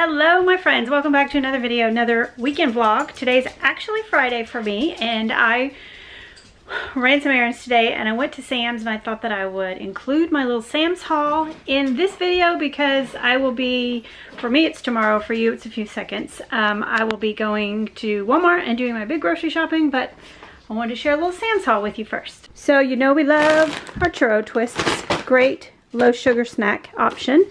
Hello my friends, welcome back to another video, another weekend vlog. Today's actually Friday for me, and I ran some errands today and I went to Sam's, and I thought that I would include my little Sam's haul in this video because I will be, for me it's tomorrow, for you it's a few seconds. I will be going to Walmart and doing my big grocery shopping, but I wanted to share a little Sam's haul with you first. So you know we love our churro twists, great low sugar snack option.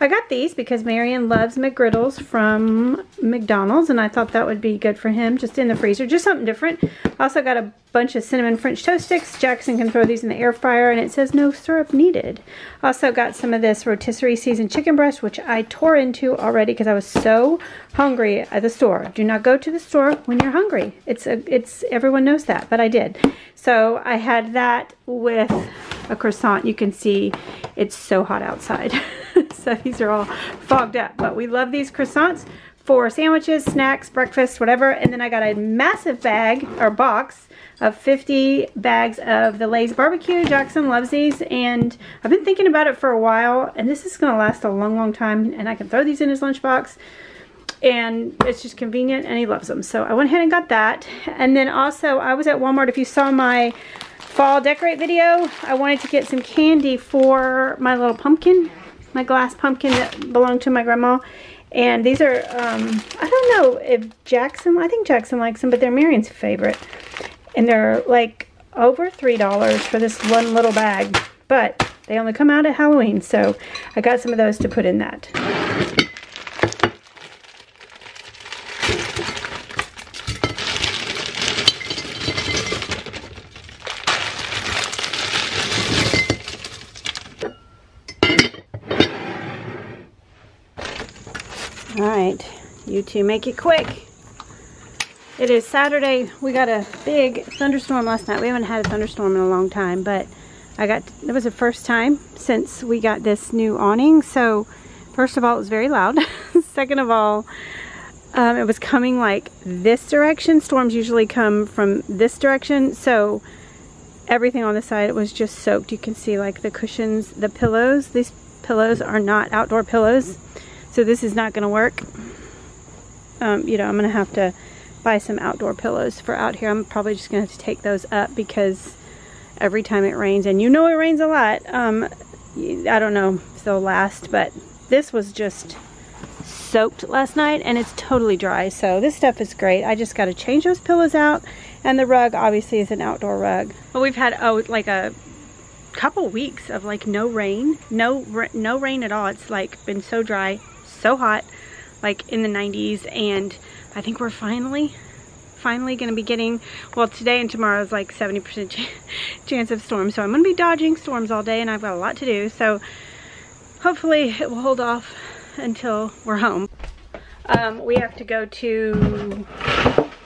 I got these because Marion loves McGriddles from McDonald's, and I thought that would be good for him, just in the freezer, just something different. I also got a bunch of cinnamon French toast sticks. Jackson can throw these in the air fryer, and it says no syrup needed. Also got some of this rotisserie seasoned chicken breast, which I tore into already because I was so hungry at the store. Do not go to the store when you're hungry. It's everyone knows that, but I did. So I had that with a croissant. You can see it's so hot outside. So these are all fogged up, but we love these croissants for sandwiches, snacks, breakfast, whatever. And then I got a massive bag or box of 50 bags of the Lay's barbecue. Jackson loves these, and I've been thinking about it for a while, and this is gonna last a long time, and I can throw these in his lunchbox, and it's just convenient, and he loves them. So I went ahead and got that. And then also I was at Walmart. If you saw my fall decorate video, I wanted to get some candy for my little pumpkin, my glass pumpkin that belonged to my grandma, and these are I don't know if Jackson, I think Jackson likes them, but they're Marion's favorite, and they're like over $3 for this one little bag, but they only come out at Halloween, so I got some of those to put in that. Alright, you two make it quick. It is Saturday. We got a big thunderstorm last night. We haven't had a thunderstorm in a long time, but it was the first time since we got this new awning. So first of all, it was very loud. Second of all, it was coming like this direction. Storms usually come from this direction, so everything on the side was just soaked. You can see like the cushions, the pillows. These pillows are not outdoor pillows, so this is not going to work. You know, I'm going to have to buy some outdoor pillows for out here. I'm probably just going to have to take those up because every time it rains, and you know it rains a lot, I don't know if they'll last, but this was just soaked last night and it's totally dry. So this stuff is great. I just got to change those pillows out, and the rug obviously is an outdoor rug. But we've had like a couple weeks of like no rain at all. It's like been so dry, so hot, like in the 90s, and I think we're finally gonna be getting, well, today and tomorrow is like 70% chance of storms, so I'm gonna be dodging storms all day, and I've got a lot to do, so hopefully it will hold off until we're home. We have to go to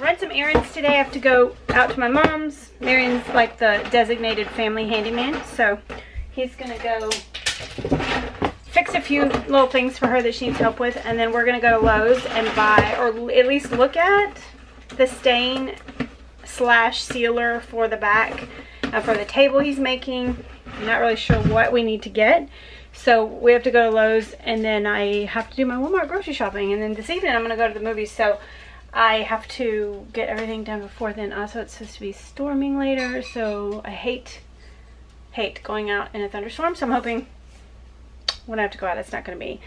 run some errands today. I have to go out to my mom's. Marion's like the designated family handyman, so he's gonna go fix a few little things for her that she needs help with, and then we're gonna go to Lowe's and buy, or at least look at, the stain slash sealer for the back for the table he's making. I'm not really sure what we need to get, so we have to go to Lowe's, and then I have to do my Walmart grocery shopping, and then this evening I'm gonna go to the movies, so I have to get everything done before then. Also, it's supposed to be storming later, so I hate going out in a thunderstorm, so I'm hoping when I have to go out, it's not going to be.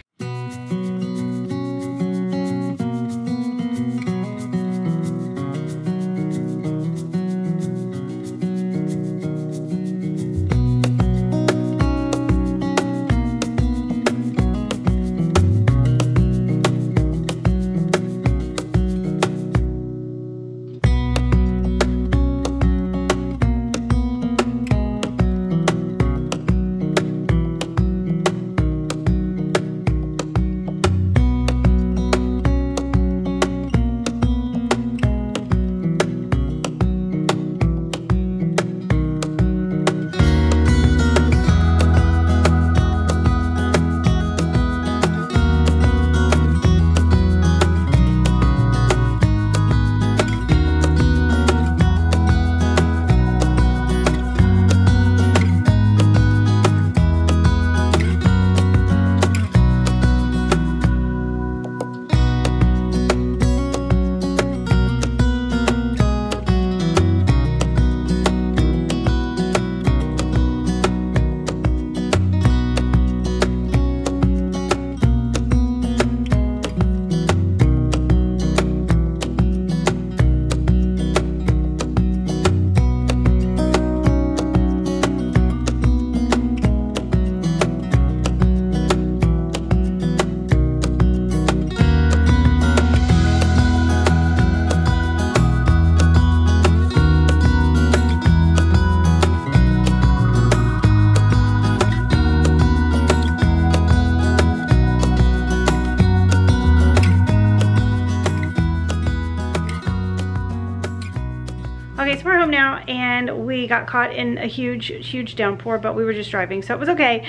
and we got caught in a huge downpour, but we were just driving, so it was okay.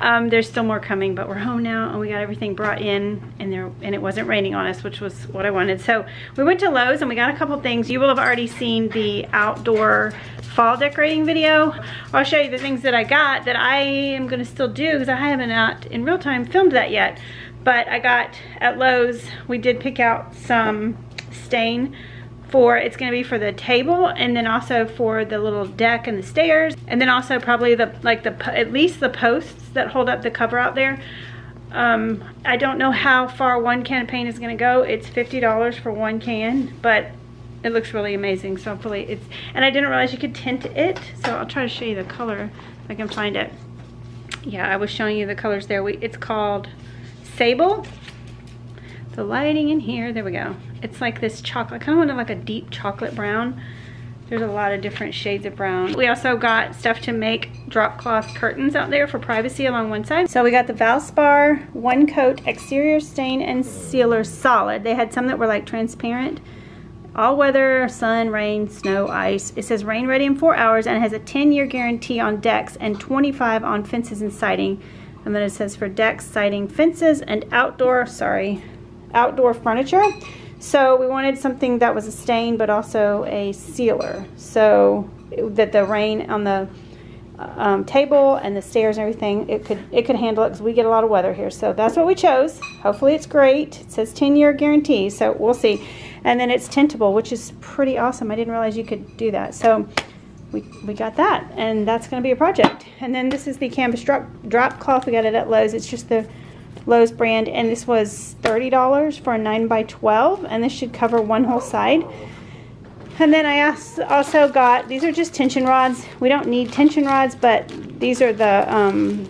There's still more coming, but we're home now and we got everything brought in, and it wasn't raining on us, which was what I wanted. So we went to Lowe's and we got a couple things. You will have already seen the outdoor fall decorating video. I'll show you the things that I got that I am going to still do, because I haven't not in real time filmed that yet. But I got at Lowe's, we did pick out some stain for, it's going to be for the table, and then also for the little deck and the stairs, and then also probably the, like the, at least the posts that hold up the cover out there. I don't know how far one can of paint is going to go. It's $50 for one can, but it looks really amazing. So hopefully it's, and I didn't realize you could tint it, so I'll try to show you the color if I can find it. Yeah, I was showing you the colors there. It's called Sable. The lighting in here, there we go. It's like this chocolate, kind of wanted like a deep chocolate brown. There's a lot of different shades of brown. We also got stuff to make drop cloth curtains out there for privacy along one side. So we got the Valspar One Coat Exterior Stain and Sealer Solid. They had some that were like transparent. All weather, sun, rain, snow, ice. It says rain ready in 4 hours and has a 10-year guarantee on decks and 25 on fences and siding. And then it says for decks, siding, fences, and outdoor furniture. So we wanted something that was a stain but also a sealer, so that the rain on the table and the stairs and everything, it could handle it, because we get a lot of weather here. So that's what we chose. Hopefully it's great. It says 10-year guarantee, so we'll see. And then it's tintable, which is pretty awesome. I didn't realize you could do that. So we got that, and that's going to be a project. And then this is the canvas drop cloth. We got it at Lowe's. It's just the Lowe's brand, and this was $30 for a 9x12, and this should cover one whole side. And then I also got, these are just tension rods. We don't need tension rods, but these are the,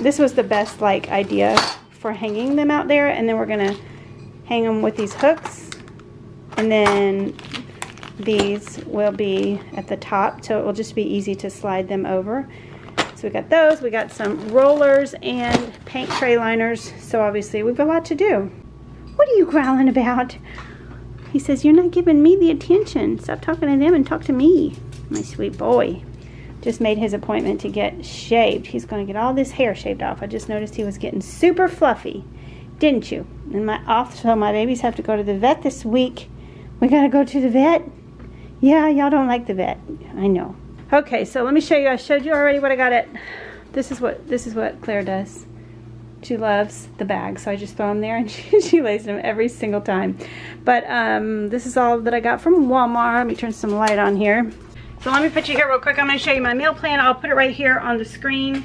this was the best like idea for hanging them out there. And then we're gonna hang them with these hooks, and then these will be at the top, so it will just be easy to slide them over. So we got those. We got some rollers and paint tray liners. So obviously we've got a lot to do. What are you growling about? He says, you're not giving me the attention. Stop talking to them and talk to me. My sweet boy. Just made his appointment to get shaved. He's going to get all this hair shaved off. I just noticed he was getting super fluffy. Didn't you? And so my babies have to go to the vet this week. We got to go to the vet? Yeah, y'all don't like the vet. I know. Okay, so let me show you. I showed you already what I got at. This is what Claire does. She loves the bag, so I just throw them there, and she lays them every single time. But this is all that I got from Walmart. Let me turn some light on here. So let me put you here real quick. I'm going to show you my meal plan. I'll put it right here on the screen.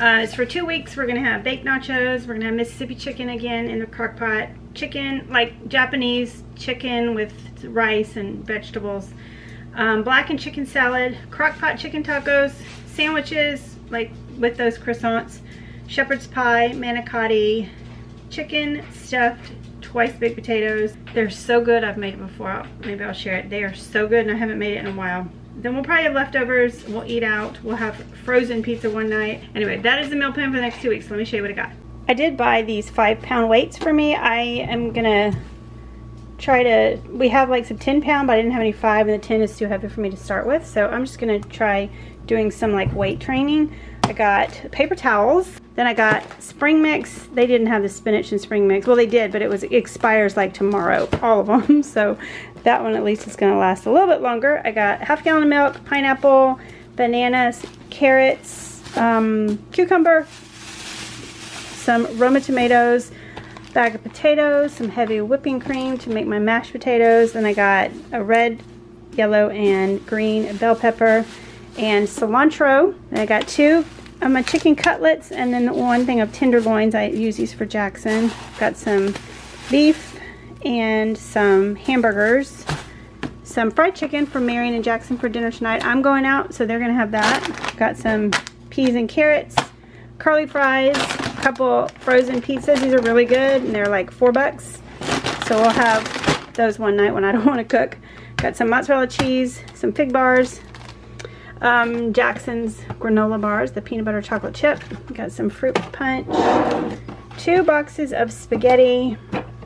It's for 2 weeks. We're going to have baked nachos. We're going to have Mississippi chicken again in the crock pot. Chicken, like Japanese chicken with rice and vegetables. Blackened chicken salad, crock pot chicken tacos, sandwiches like with those croissants, shepherd's pie, manicotti, chicken stuffed twice baked potatoes. They're so good. I've made it before. Maybe I'll share it. They are so good, and I haven't made it in a while. Then we'll probably have leftovers. We'll eat out. We'll have frozen pizza one night. Anyway, that is the meal plan for the next 2 weeks. Let me show you what I got. I did buy these 5-pound weights for me. I am gonna try to, we have like some 10-pound, but I didn't have any 5, and the 10 is too heavy for me to start with, so I'm just gonna try doing some like weight training. I got paper towels, then I got spring mix. They didn't have the spinach and spring mix. Well, they did, but it expires like tomorrow, all of them, so that one at least is gonna last a little bit longer. I got ½ gallon of milk, pineapple, bananas, carrots, cucumber, some Roma tomatoes, bag of potatoes, some heavy whipping cream to make my mashed potatoes. Then I got a red, yellow, and green bell pepper and cilantro. And I got 2 of my chicken cutlets, and then 1 thing of tenderloins. I use these for Jackson. Got some beef and some hamburgers. Some fried chicken for Marion and Jackson for dinner tonight. I'm going out, so they're gonna have that. Got some peas and carrots, curly fries, couple frozen pizzas. These are really good, and they're like $4, so we'll have those one night when I don't want to cook. Got some mozzarella cheese, some fig bars, Jackson's granola bars, the peanut butter chocolate chip. Got some fruit punch, 2 boxes of spaghetti,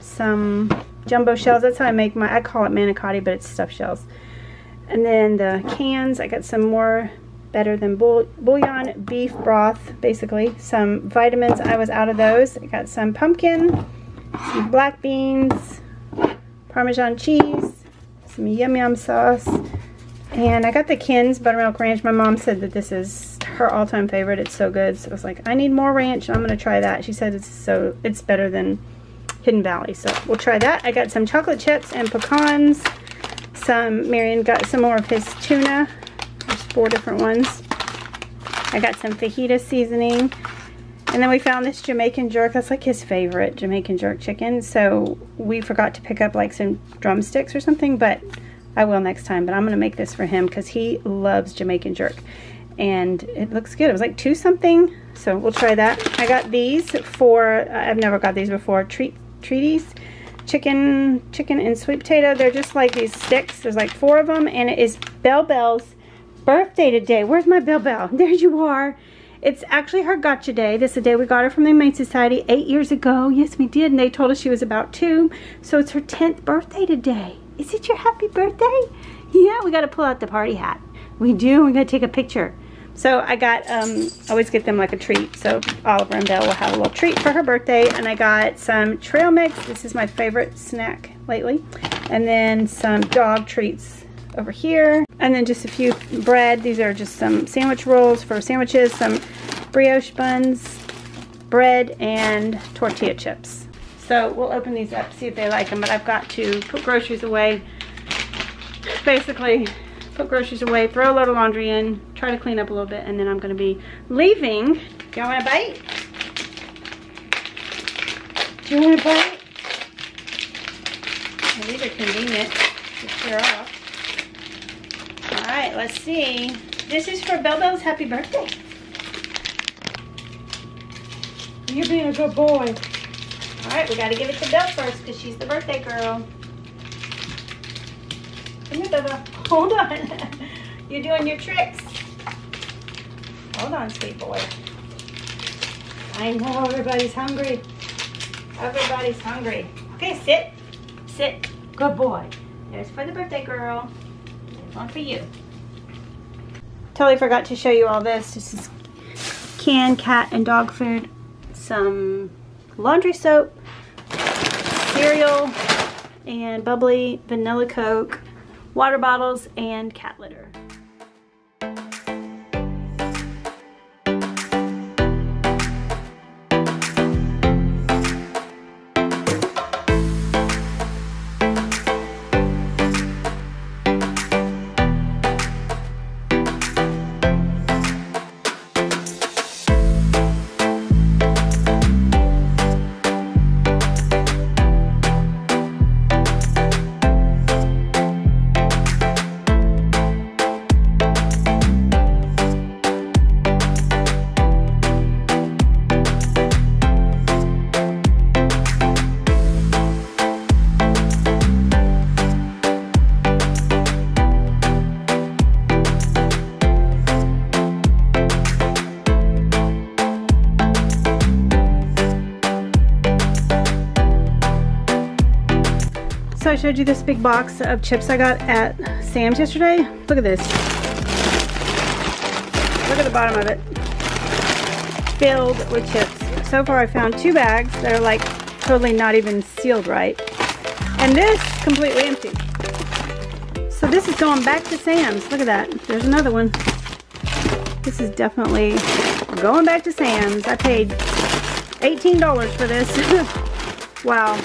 some jumbo shells. That's how I make my, I call it manicotti, but it's stuffed shells. And then the cans, I got some more better than bouillon beef broth, basically. Some vitamins, I was out of those. I got some pumpkin, some black beans, Parmesan cheese, some yum sauce. And I got the Kins buttermilk ranch. My mom said that this is her all-time favorite. It's so good. So I was like, I need more ranch. I'm gonna try that. She said it's better than Hidden Valley. So we'll try that. I got some chocolate chips and pecans. Marion got some more of his tuna. There's 4 different ones. I got some fajita seasoning. And then we found this Jamaican jerk. That's like his favorite, Jamaican jerk chicken. So we forgot to pick up like some drumsticks or something, but I will next time. But I'm gonna make this for him because he loves Jamaican jerk. And it looks good. It was like 2 something. So we'll try that. I got these for, I've never got these before, treaties. Chicken and sweet potato. They're just like these sticks. There's like 4 of them, and it is Bell Bell's birthday today. Where's my Bell Bell? There you are. It's actually her gotcha day. This is the day we got her from the Humane Society 8 years ago. Yes, we did, and they told us she was about 2. So it's her 10th birthday today. Is it your happy birthday? Yeah, we gotta pull out the party hat. We do, we gotta take a picture. So I got, I always get them like a treat. So Oliver and Belle will have a little treat for her birthday. And I got some trail mix. This is my favorite snack lately. And then some dog treats over here. And then just a few bread. These are just some sandwich rolls for sandwiches, some brioche buns, bread, and tortilla chips. So we'll open these up, see if they like them. But I've got to put groceries away, basically. Put groceries away, throw a load of laundry in, try to clean up a little bit, and then I'm gonna be leaving. Y'all want a bite? Do you want a bite? Well, these are convenient to clear off. All right, let's see. This is for Bell Bell's happy birthday. You're being a good boy. All right, we gotta give it to Belle first because she's the birthday girl. Come here, Bell Bell. Hold on. You're doing your tricks. Hold on, sweet boy. I know everybody's hungry. Everybody's hungry. Okay, sit. Sit. Good boy. There's for the birthday girl. There's one for you. Totally forgot to show you all this. This is canned cat and dog food, some laundry soap, cereal, and bubbly vanilla Coke, water bottles, and cat litter. So I showed you this big box of chips I got at Sam's yesterday. Look at this. Look at the bottom of it. Filled with chips. So far I found 2 bags that are like totally not even sealed right. And this completely empty. So this is going back to Sam's. Look at that. There's another one. This is definitely going back to Sam's. I paid $18 for this. Wow.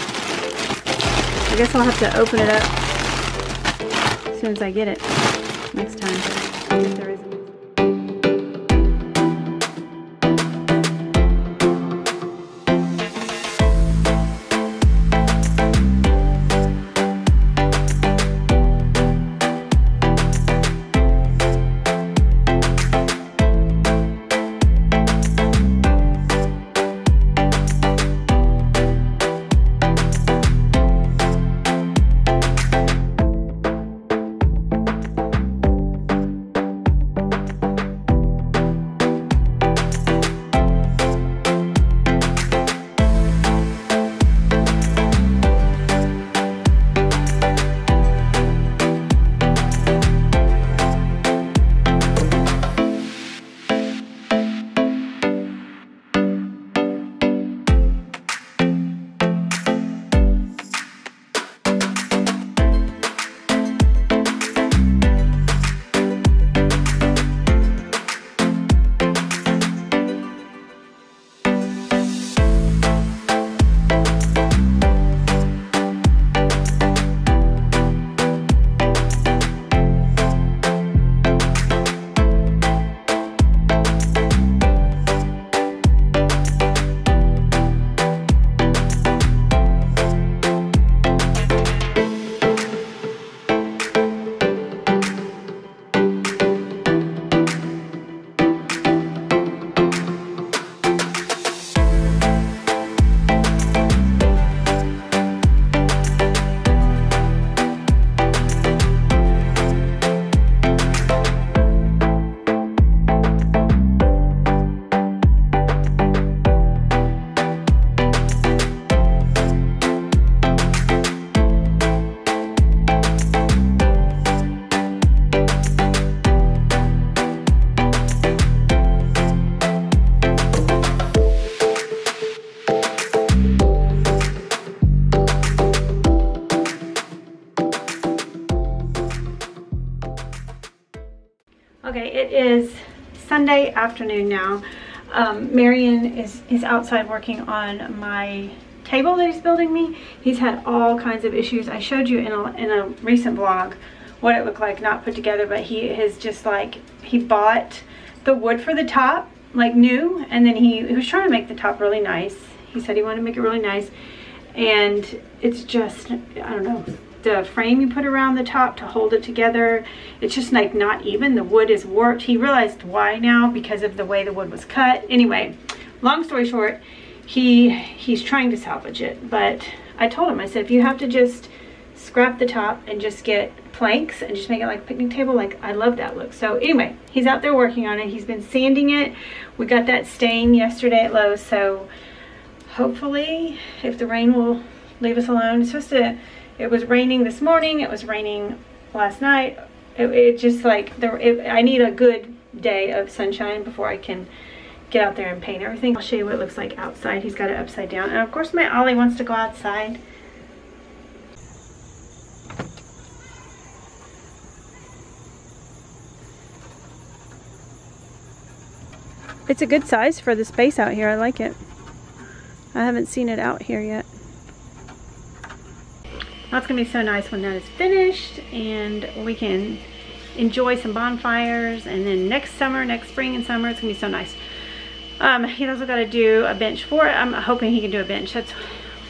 I guess I'll have to open it up as soon as I get it next time, if there is any. late afternoon now. Marion is outside working on my table that he's building me. He's had all kinds of issues. I showed you in a recent vlog what it looked like not put together, but he is just like, he bought the wood for the top like new, and then he was trying to make the top really nice. He said he wanted to make it really nice, and it's just, I don't know, the frame you put around the top to hold it together, it's just like not even. The wood is warped. He realized why now because of the way the wood was cut. Anyway, long story short, he's trying to salvage it, but I told him, I said, if you have to just scrap the top and just get planks and just make it like a picnic table, like I love that look. So anyway, he's out there working on it. He's been sanding it. We got that stain yesterday at Lowe's, so hopefully if the rain will leave us alone. It's supposed to, it was raining this morning, it was raining last night. It just like, I need a good day of sunshine before I can get out there and paint everything. I'll show you what it looks like outside. He's got it upside down. And of course my Ollie wants to go outside. It's a good size for the space out here. I like it. I haven't seen it out here yet. That's gonna be so nice when that is finished, and we can enjoy some bonfires, and then next summer, next spring and summer, it's gonna be so nice. He's also got to do a bench for it. I'm hoping he can do a bench. That's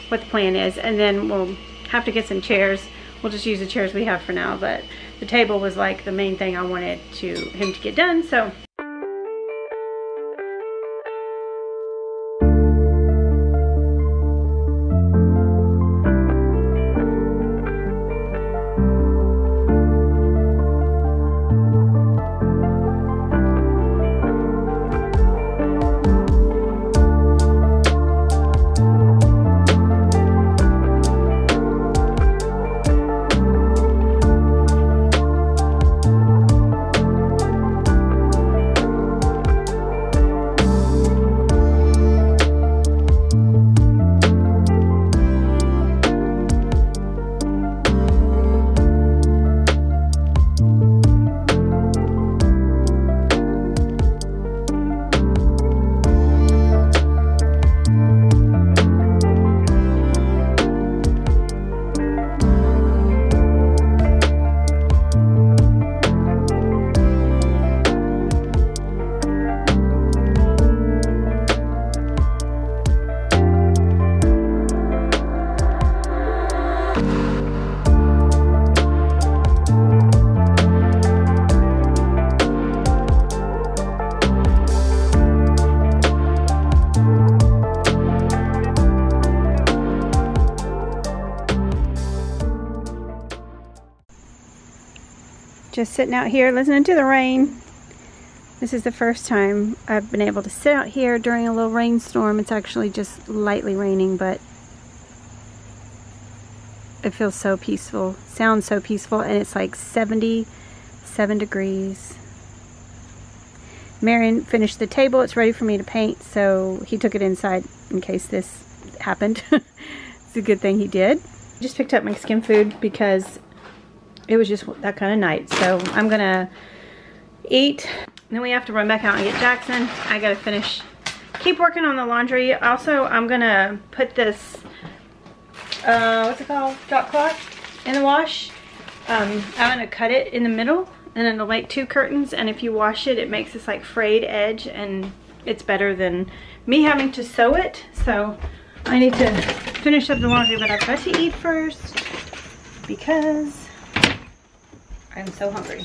what the plan is, and then we'll have to get some chairs. We'll just use the chairs we have for now, but the table was like the main thing I wanted him to get done, so. Just sitting out here listening to the rain. This is the first time I've been able to sit out here during a little rainstorm. It's actually just lightly raining, but it feels so peaceful, sounds so peaceful, and it's like 77 degrees. Marion finished the table. It's ready for me to paint, so he took it inside in case this happened. It's a good thing he did. I just picked up my skin food because it was just that kind of night, so I'm gonna eat. Then we have to run back out and get Jackson. I gotta keep working on the laundry. Also, I'm gonna put this, what's it called, drop cloth in the wash. I'm gonna cut it in the middle, and then it'll make two curtains, and if you wash it, it makes this like frayed edge, and it's better than me having to sew it. So I need to finish up the laundry, but I've got to eat first because I'm so hungry.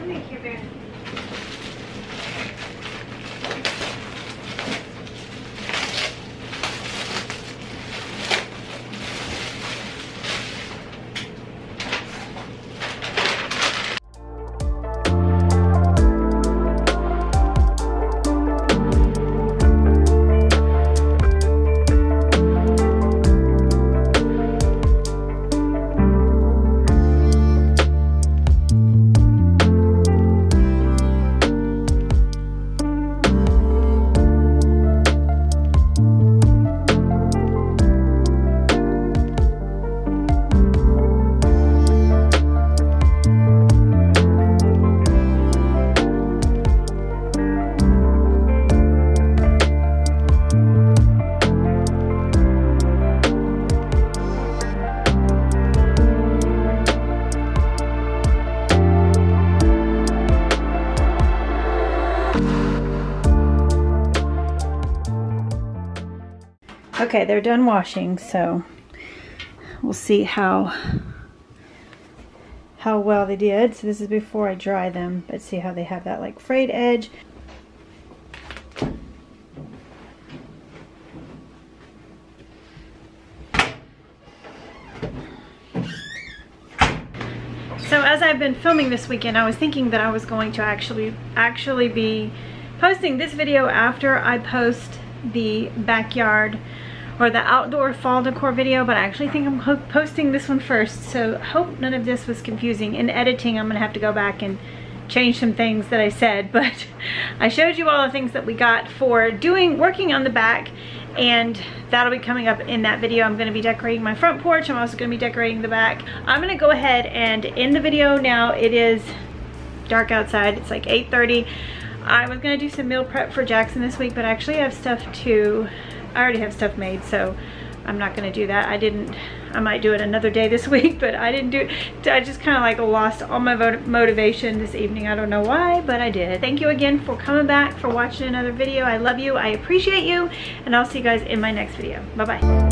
Let me keep it. Okay, they're done washing, so we'll see how well they did. So this is before I dry them, but see how they have that like frayed edge. So as I've been filming this weekend, I was thinking that I was going to actually be posting this video after I post the backyard or the outdoor fall decor video, but I actually think I'm posting this one first. So hope none of this was confusing. In editing, I'm gonna have to go back and change some things that I said, but I showed you all the things that we got for working on the back, and that'll be coming up in that video. I'm gonna be decorating my front porch. I'm also gonna be decorating the back. I'm gonna go ahead and end the video now. It is dark outside, it's like 8:30. I was gonna do some meal prep for Jackson this week, but I actually have stuff to, I already have stuff made, so I'm not gonna do that. I might do it another day this week, but I didn't do it. I just kind of like lost all my motivation this evening. I don't know why, but I did. Thank you again for coming back, for watching another video. I love you, I appreciate you, and I'll see you guys in my next video. Bye-bye.